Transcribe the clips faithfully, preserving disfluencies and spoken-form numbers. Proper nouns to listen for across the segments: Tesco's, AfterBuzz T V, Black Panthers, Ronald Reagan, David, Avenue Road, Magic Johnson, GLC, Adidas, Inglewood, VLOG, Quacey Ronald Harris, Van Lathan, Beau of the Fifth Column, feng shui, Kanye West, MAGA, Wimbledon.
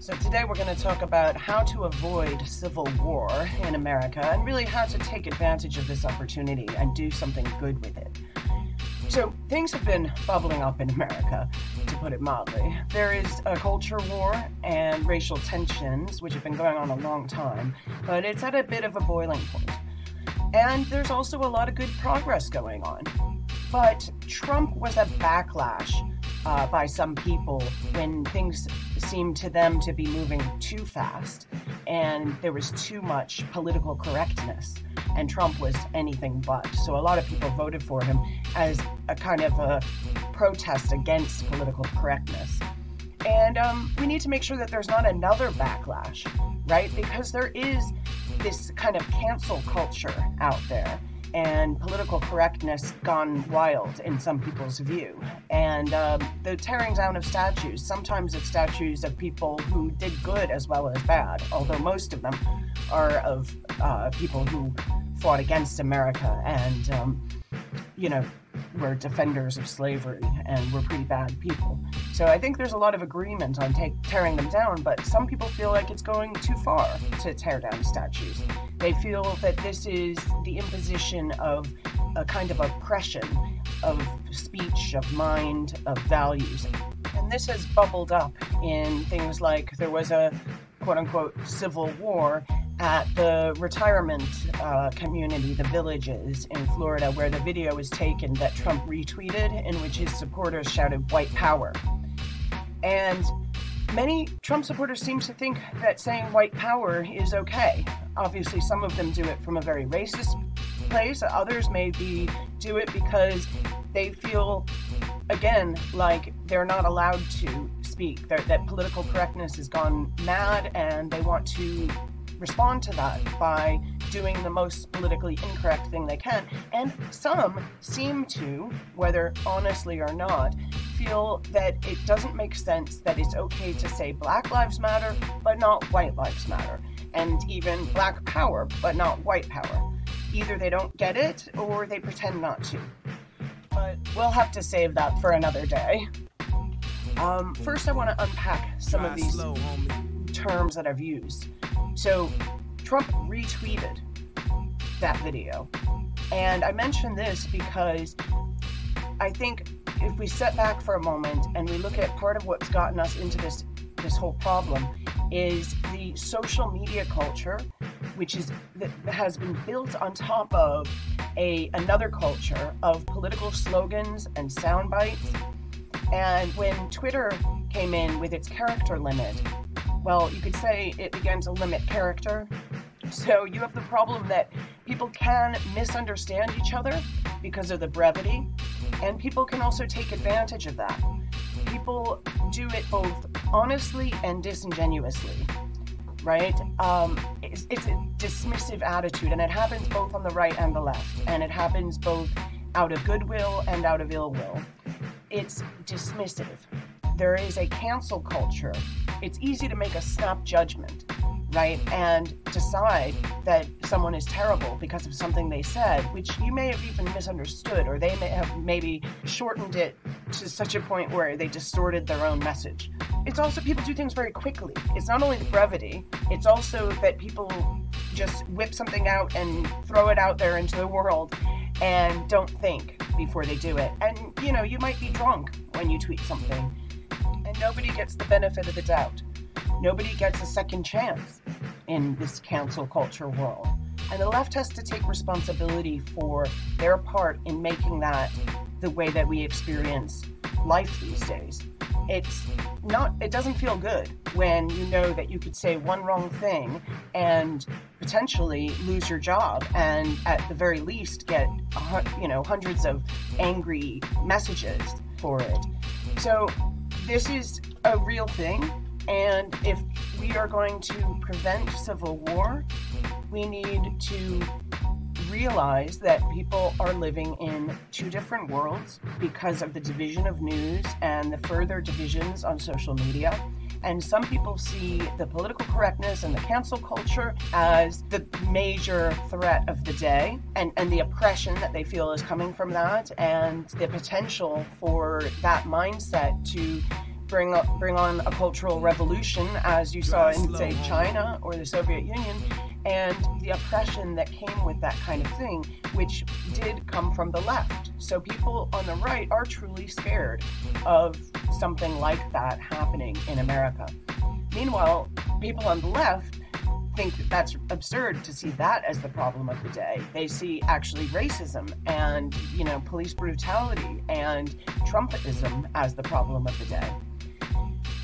So today we're going to talk about how to avoid civil war in America and really how to take advantage of this opportunity and do something good with it. So things have been bubbling up in America, to put it mildly. There is a culture war and racial tensions, which have been going on a long time, but it's at a bit of a boiling point. And there's also a lot of good progress going on. But Trump was a backlash uh, by some people when things seemed to them to be moving too fast and there was too much political correctness. And Trump was anything but. So a lot of people voted for him as a kind of a protest against political correctness. And um, we need to make sure that there's not another backlash, right? Because there is this kind of cancel culture out there and political correctness gone wild in some people's view. And um, the tearing down of statues, sometimes of statues of people who did good as well as bad, although most of them are of uh, people who fought against America and, um, you know, were defenders of slavery and were pretty bad people. So I think there's a lot of agreement on take, tearing them down, but some people feel like it's going too far to tear down statues. They feel that this is the imposition of a kind of oppression of speech, of mind, of values. And this has bubbled up in things like there was a quote-unquote civil war at the retirement uh, community, the Villages in Florida, where the video was taken that Trump retweeted in which his supporters shouted white power. And many Trump supporters seem to think that saying white power is okay. Obviously, some of them do it from a very racist place. Others maybe do it because they feel, again, like they're not allowed to speak, that, that political correctness has gone mad and they want to respond to that by doing the most politically incorrect thing they can. And some seem to, whether honestly or not, feel that it doesn't make sense that it's okay to say Black Lives Matter, but not White Lives Matter, and even Black Power, but not White Power. Either they don't get it or they pretend not to. But we'll have to save that for another day. Um, first, I want to unpack some of these terms that I've used. So Trump retweeted that video. And I mention this because I think if we step back for a moment and we look at part of what's gotten us into this, this whole problem is the social media culture, which is that has been built on top of a another culture of political slogans and sound bites. And when Twitter came in with its character limit, well, you could say it began to limit character. So you have the problem that people can misunderstand each other because of the brevity, and people can also take advantage of that. People do it both honestly and disingenuously, right? Um, it's, it's a dismissive attitude, and it happens both on the right and the left, and it happens both out of goodwill and out of ill will. It's dismissive. There is a cancel culture. It's easy to make a snap judgment, right? And decide that someone is terrible because of something they said, which you may have even misunderstood, or they may have maybe shortened it to such a point where they distorted their own message. It's also people do things very quickly. It's not only the brevity, it's also that people just whip something out and throw it out there into the world and don't think before they do it. And you know, you might be drunk when you tweet something. And nobody gets the benefit of the doubt. Nobody gets a second chance in this cancel culture world. And the left has to take responsibility for their part in making that the way that we experience life these days. It's not, it doesn't feel good when you know that you could say one wrong thing and potentially lose your job and at the very least get, you know, hundreds of angry messages for it. So this is a real thing, and if we are going to prevent civil war, we need to realize that people are living in two different worlds because of the division of news and the further divisions on social media. And some people see the political correctness and the cancel culture as the major threat of the day, and, and the oppression that they feel is coming from that, and the potential for that mindset to bring up, bring on a cultural revolution, as you saw in, say, China or the Soviet Union, and the oppression that came with that kind of thing, which did come from the left. So people on the right are truly scared of something like that happening in America. Meanwhile, people on the left think that that's absurd to see that as the problem of the day. They see actually racism and, you know, police brutality and Trumpism as the problem of the day.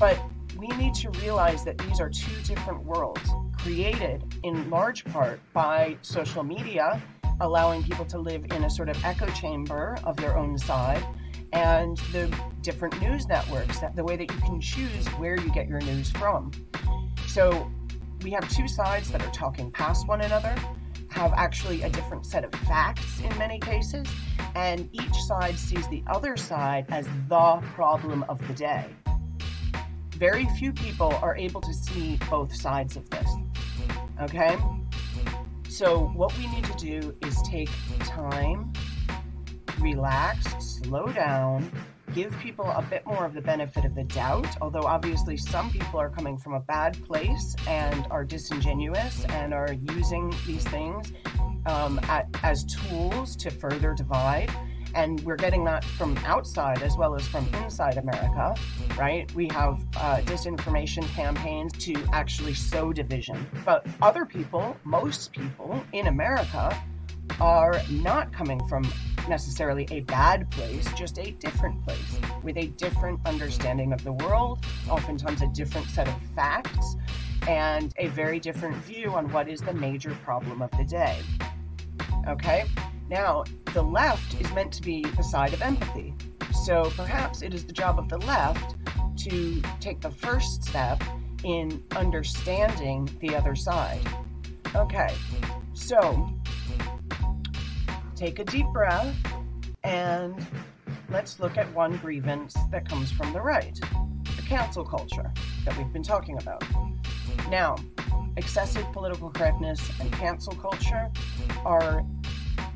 But we need to realize that these are two different worlds, created in large part by social media, allowing people to live in a sort of echo chamber of their own side, and the different news networks, that the way that you can choose where you get your news from. So we have two sides that are talking past one another, have actually a different set of facts in many cases, and each side sees the other side as the problem of the day. Very few people are able to see both sides of this, okay? So what we need to do is take time, relax, slow down, give people a bit more of the benefit of the doubt, although obviously some people are coming from a bad place and are disingenuous and are using these things um, at, as tools to further divide. And we're getting that from outside as well as from inside America, right? We have uh, disinformation campaigns to actually sow division. But other people, most people in America, are not coming from necessarily a bad place, just a different place with a different understanding of the world, oftentimes a different set of facts, and a very different view on what is the major problem of the day. Okay? Now, the left is meant to be the side of empathy. So perhaps it is the job of the left to take the first step in understanding the other side. Okay, so take a deep breath and let's look at one grievance that comes from the right, the cancel culture that we've been talking about. Now, excessive political correctness and cancel culture are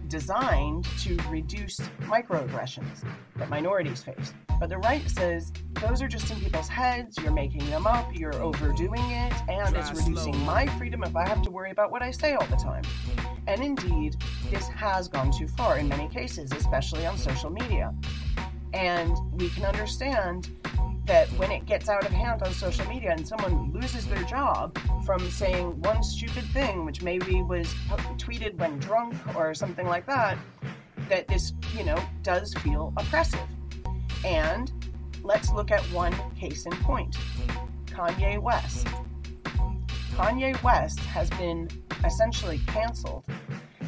designed to reduce microaggressions that minorities face. But the right says, those are just in people's heads, you're making them up, you're overdoing it, and it's reducing my freedom if I have to worry about what I say all the time. And indeed, this has gone too far in many cases, especially on social media. And we can understand that when it gets out of hand on social media and someone loses their job from saying one stupid thing, which maybe was tweeted when drunk or something like that, that this, you know, does feel oppressive. And let's look at one case in point, Kanye West. Kanye West has been essentially canceled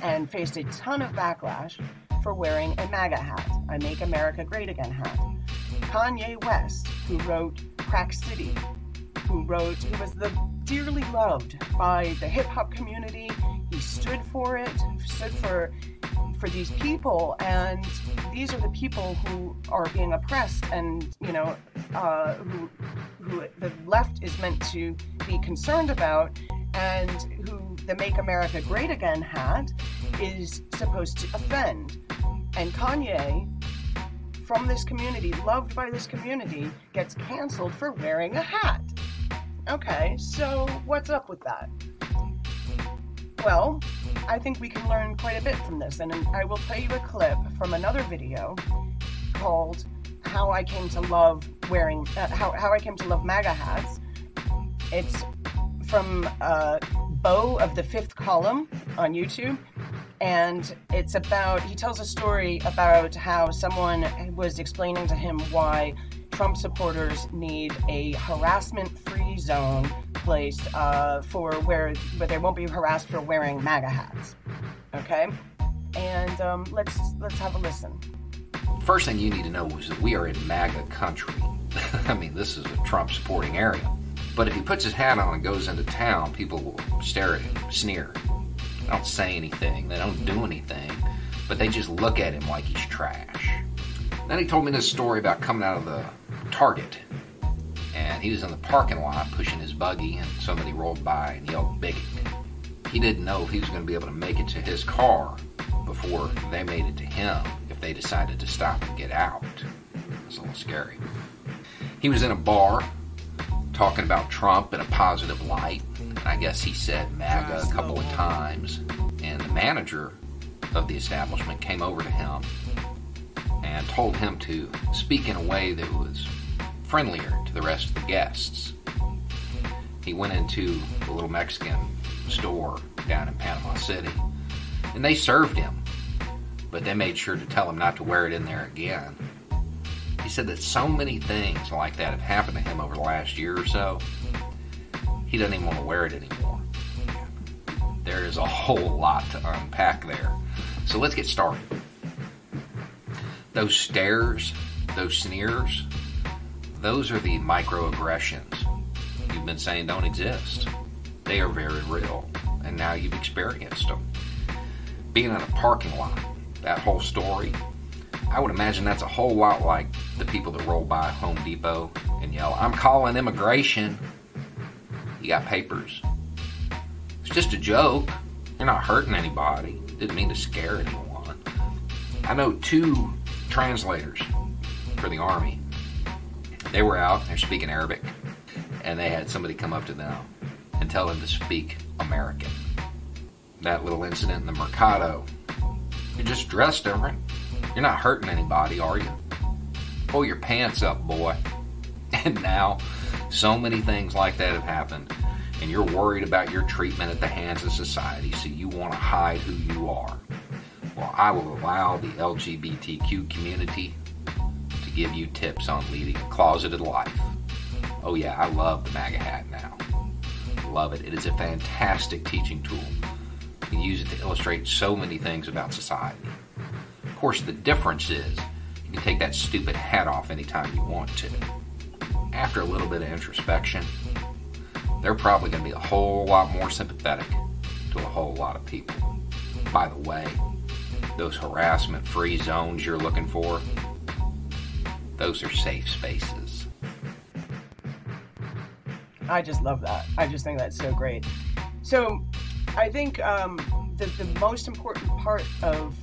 and faced a ton of backlash for wearing a MAGA hat, a Make America Great Again hat. Kanye West, who wrote Crack City, who wrote, who was the dearly loved by the hip-hop community, he stood for it, stood for, for these people, and these are the people who are being oppressed and, you know, uh, who, who the left is meant to be concerned about, and who the Make America Great Again hat is supposed to offend. And Kanye, from this community, loved by this community, gets canceled for wearing a hat. Okay, so what's up with that? Well, I think we can learn quite a bit from this, and I will play you a clip from another video called How I Came to Love Wearing, uh, How, How I Came to Love MAGA Hats. It's from uh, Beau of the Fifth Column on YouTube. And it's about, he tells a story about how someone was explaining to him why Trump supporters need a harassment-free zone placed uh, for where, where they won't be harassed for wearing MAGA hats, okay? And um, let's, let's have a listen. First thing you need to know is that we are in MAGA country. I mean, this is a Trump-supporting area. But if he puts his hat on and goes into town, people will stare at him, sneer. They don't say anything, they don't do anything, but they just look at him like he's trash. Then he told me this story about coming out of the Target, and he was in the parking lot pushing his buggy, and somebody rolled by and yelled bigot. He didn't know if he was going to be able to make it to his car before they made it to him if they decided to stop and get out. It's a little scary. He was in a bar talking about Trump in a positive light. And I guess he said MAGA a couple of times. And the manager of the establishment came over to him and told him to speak in a way that was friendlier to the rest of the guests. He went into a little Mexican store down in Panama City, and they served him, but they made sure to tell him not to wear it in there again. He said that so many things like that have happened to him over the last year or so, he doesn't even want to wear it anymore. There is a whole lot to unpack there. So let's get started. Those stares, those sneers, those are the microaggressions you've been saying don't exist. They are very real, and now you've experienced them. Being in a parking lot, that whole story, I would imagine that's a whole lot like the people that roll by Home Depot and yell, "I'm calling immigration. You got papers. It's just a joke. You're not hurting anybody. Didn't mean to scare anyone." I know two translators for the Army. They were out, they're speaking Arabic, and they had somebody come up to them and tell them to speak American. That little incident in the Mercado, you're just dressed different. You're not hurting anybody, are you? Pull your pants up, boy. And now, so many things like that have happened, and you're worried about your treatment at the hands of society, so you want to hide who you are. Well, I will allow the L G B T Q community to give you tips on leading a closeted life. Oh yeah, I love the MAGA hat now. Love it. It is a fantastic teaching tool. You can use it to illustrate so many things about society. Of course, the difference is you can take that stupid hat off anytime you want to. After a little bit of introspection, they're probably going to be a whole lot more sympathetic to a whole lot of people. By the way, those harassment-free zones you're looking for, those are safe spaces. I just love that. I just think that's so great. So I think um, the, the most important part of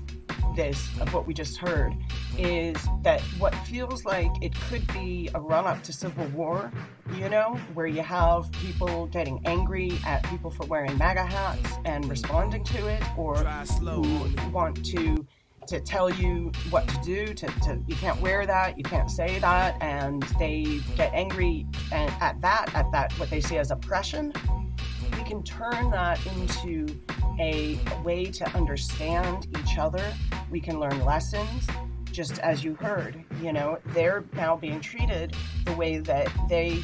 this, of what we just heard, is that what feels like it could be a run-up to civil war, you know, where you have people getting angry at people for wearing MAGA hats and responding to it, or who want to to tell you what to do, to, to you can't wear that, you can't say that, and they get angry and at that, at that, what they see as oppression. We can turn that into a way to understand each other. We can learn lessons, just as you heard, you know, they're now being treated the way that they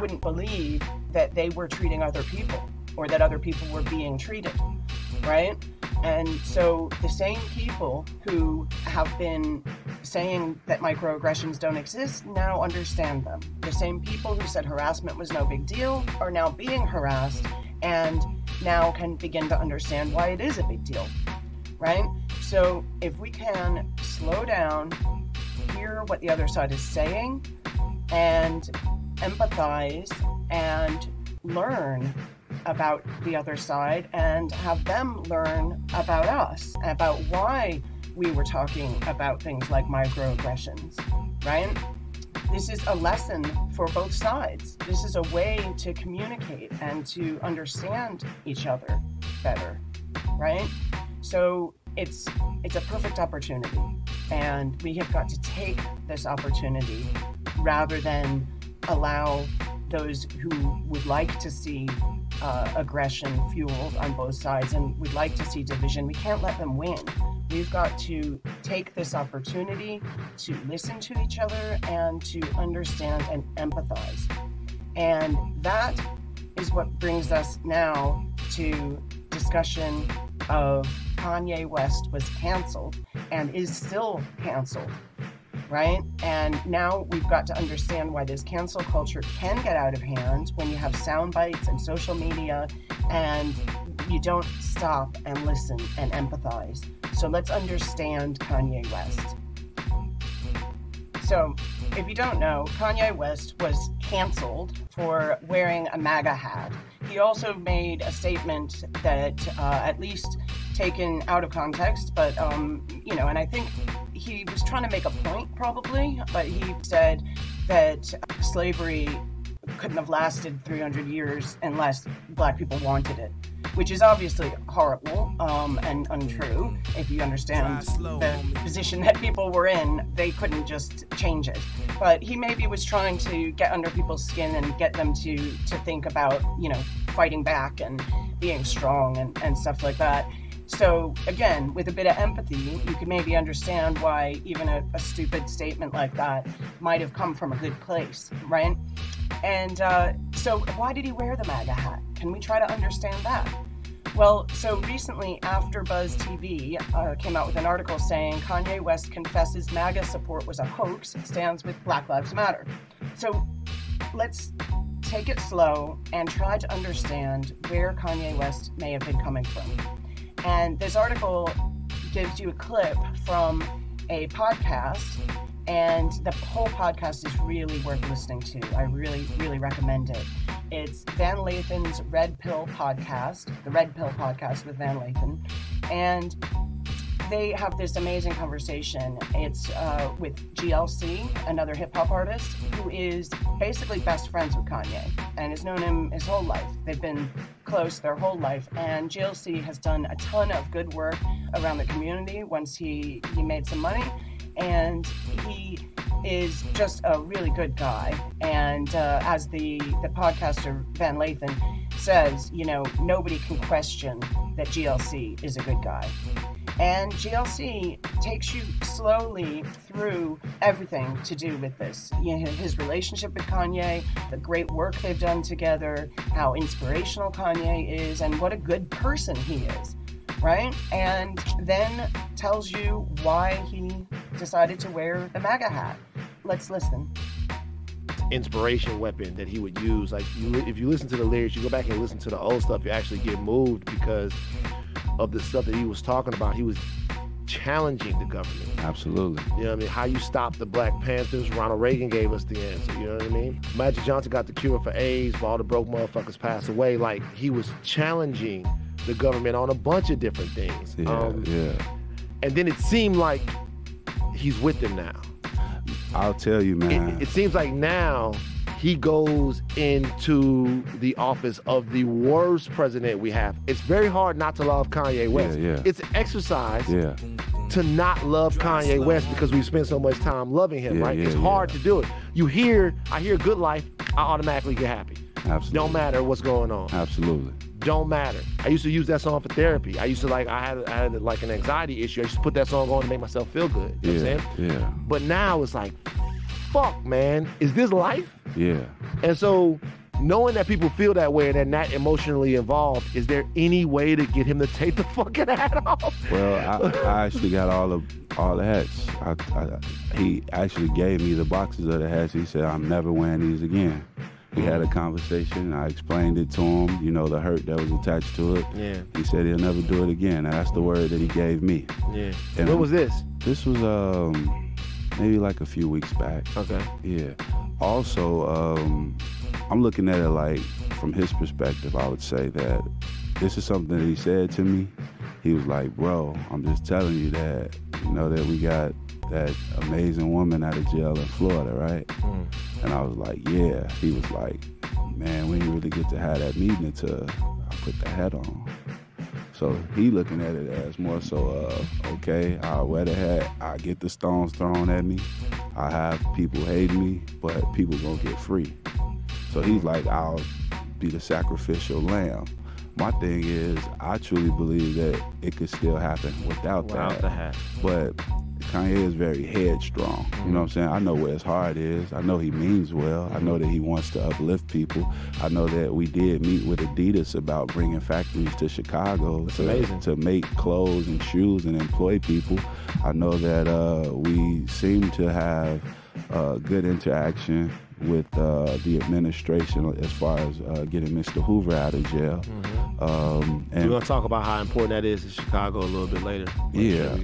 wouldn't believe that they were treating other people, or that other people were being treated, right? And so the same people who have been saying that microaggressions don't exist now understand them. The same people who said harassment was no big deal are now being harassed and now can begin to understand why it is a big deal, right? So if we can slow down, hear what the other side is saying, and empathize and learn about the other side and have them learn about us, about why we were talking about things like microaggressions, right? This is a lesson for both sides. This is a way to communicate and to understand each other better, right? So it's it's a perfect opportunity, and we have got to take this opportunity rather than allow those who would like to see uh, aggression fueled on both sides and would like to see division. We can't let them win. We've got to take this opportunity to listen to each other and to understand and empathize. And that is what brings us now to discussion of Kanye West was canceled and is still canceled, right? And now we've got to understand why this cancel culture can get out of hand when you have sound bites and social media and you don't stop and listen and empathize. So let's understand Kanye West. So if you don't know, Kanye West was canceled for wearing a MAGA hat. He also made a statement that uh, at least taken out of context, but um, you know, and I think he was trying to make a point probably, but he said that slavery couldn't have lasted three hundred years unless black people wanted it, which is obviously horrible um, and untrue. If you understand the position that people were in, they couldn't just change it. But he maybe was trying to get under people's skin and get them to, to think about, you know, fighting back and being strong and, and stuff like that. So again, with a bit of empathy, you can maybe understand why even a, a stupid statement like that might have come from a good place, right? And uh, so why did he wear the MAGA hat? Can we try to understand that? Well, so recently AfterBuzz T V uh, came out with an article saying Kanye West confesses MAGA support was a hoax, stands with Black Lives Matter. So let's take it slow and try to understand where Kanye West may have been coming from. And this article gives you a clip from a podcast, and the whole podcast is really worth listening to. I really, really recommend it. It's Van Lathan's Red Pill podcast, the Red Pill podcast with Van Lathan. And they have this amazing conversation. It's uh, with G L C, another hip-hop artist, who is basically best friends with Kanye and has known him his whole life. They've been close their whole life, and G L C has done a ton of good work around the community once he, he made some money, and he is just a really good guy. And uh, as the, the podcaster Van Lathan says, you know, nobody can question that G L C is a good guy. And G L C takes you slowly through everything to do with this. You know, his relationship with Kanye, the great work they've done together, how inspirational Kanye is, and what a good person he is, right? And then tells you why he decided to wear the MAGA hat. Let's listen. Inspiration weapon that he would use. Like, you, if you listen to the lyrics, you go back and listen to the old stuff, you actually get moved because of the stuff that he was talking about. He was challenging the government. Absolutely. You know what I mean? How you stop the Black Panthers, Ronald Reagan gave us the answer, you know what I mean? Magic Johnson got the cure for AIDS, but all the broke motherfuckers passed away. Like, he was challenging the government on a bunch of different things. Yeah, um, yeah. And then it seemed like he's with them now. I'll tell you, man. It, it seems like now he goes into the office of the worst president we have. It's very hard not to love Kanye West. Yeah, yeah. It's an exercise yeah. to not love Kanye West because we spend so much time loving him, yeah, right? Yeah, it's hard yeah. to do it. You hear, I hear Good Life, I automatically get happy. Absolutely. Don't matter what's going on. Absolutely. Don't matter. I used to use that song for therapy. I used to like, I had, I had like an anxiety issue. I used to put that song on to make myself feel good. You yeah, know what I'm saying? Yeah. But now it's like, fuck, man, is this life? Yeah. And so knowing that people feel that way and they're not emotionally involved, is there any way to get him to take the fucking hat off? Well, I, I actually got all of all the hats. I, I, he actually gave me the boxes of the hats. He said, I'm never wearing these again. We had a conversation. I explained it to him, you know, the hurt that was attached to it. Yeah. He said he'll never do it again. And that's the word that he gave me. Yeah. And what was this? This was um, maybe like a few weeks back. Okay. Yeah. Also, um, I'm looking at it like from his perspective, I would say that this is something that he said to me. He was like, bro, I'm just telling you that, you know, that we got that amazing woman out of jail in Florida, right? Mm. And I was like, yeah. He was like, man, we didn't really get to have that meeting until I put the hat on. So he looking at it as more so of, okay, I wear the hat, I get the stones thrown at me, I have people hate me, but people gonna get free. So he's like, I'll be the sacrificial lamb. My thing is, I truly believe that it could still happen without, without the hat. But Kanye is very headstrong, you know what I'm saying? I know where his heart is. I know he means well. I know that he wants to uplift people. I know that we did meet with Adidas about bringing factories to Chicago to, to make clothes and shoes and employ people. I know that uh, we seem to have uh, good interaction with uh, the administration as far as uh, getting Mister Hoover out of jail. Mm-hmm. um, and We're going to talk about how important that is in Chicago a little bit later. Yeah.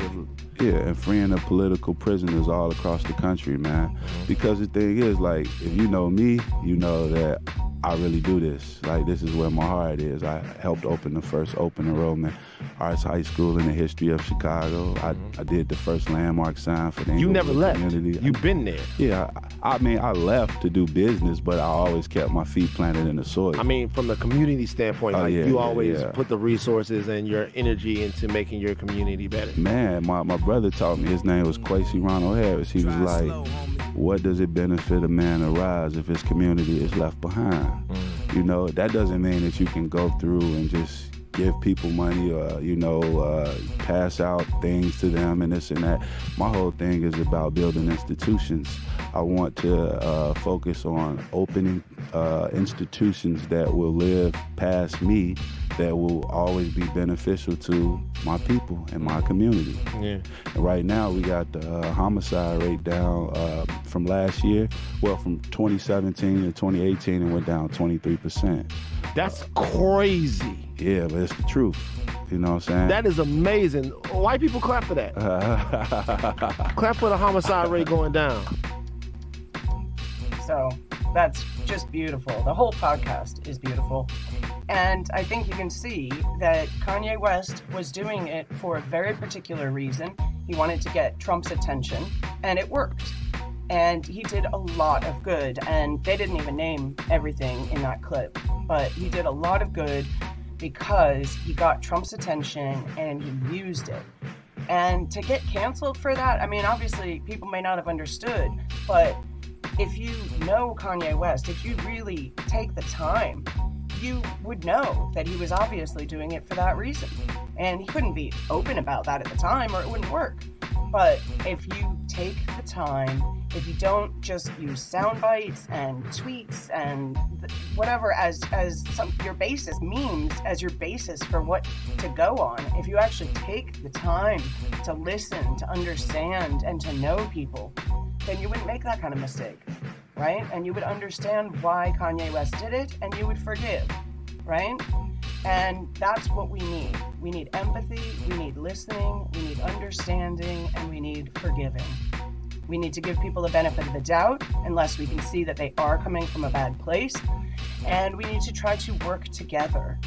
Yeah, and freeing the political prisoners all across the country, man. Because the thing is, like, if you know me, you know that I really do this. Like, this is where my heart is. I helped open the first open enrollment arts high school in the history of Chicago. I, I did the first landmark sign for the Inglewood. You never left. Community. You've been there. Yeah. I, I mean, I left to do business, but I always kept my feet planted in the soil. I mean, from the community standpoint, oh, like yeah, you yeah, always yeah. put the resources and your energy into making your community better. Man, my, my brother taught me. His name was Quacey Ronald Harris. He was like, what does it benefit a man to rise if his community is left behind? Mm. You know, that doesn't mean that you can go through and just give people money or, you know, uh, pass out things to them and this and that. My whole thing is about building institutions. I want to uh, focus on opening uh, institutions that will live past me, that will always be beneficial to my people and my community. Yeah. And right now we got the uh, homicide rate down uh, from last year, well, from twenty seventeen to twenty eighteen, it went down twenty-three percent. That's crazy. Yeah, but it's the truth. You know what I'm saying? That is amazing. White people clap for that. Clap for the homicide rate going down. So that's just beautiful. The whole podcast is beautiful. And I think you can see that Kanye West was doing it for a very particular reason. He wanted to get Trump's attention, and it worked. And he did a lot of good. And they didn't even name everything in that clip, but he did a lot of good because he got Trump's attention and he used it. And to get canceled for that, I mean, obviously people may not have understood, but if you know Kanye West, if you really take the time, you would know that he was obviously doing it for that reason. And he couldn't be open about that at the time or it wouldn't work. But if you take the time, if you don't just use sound bites and tweets and whatever as, as some, your basis, memes as your basis for what to go on, if you actually take the time to listen, to understand, and to know people, then you wouldn't make that kind of mistake, right? And you would understand why Kanye West did it, and you would forgive, right? And that's what we need. We need empathy, we need listening, we need understanding, and we need forgiving. We need to give people the benefit of the doubt unless we can see that they are coming from a bad place. And we need to try to work together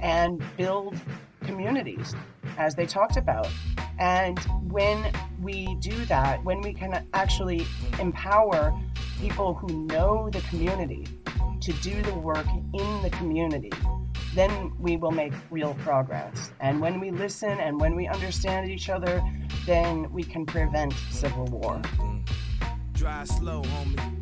and build communities, as they talked about. And when we do that, when we can actually empower people who know the community to do the work in the community, then we will make real progress. And when we listen and when we understand each other, then we can prevent civil war. Drive slow, homie.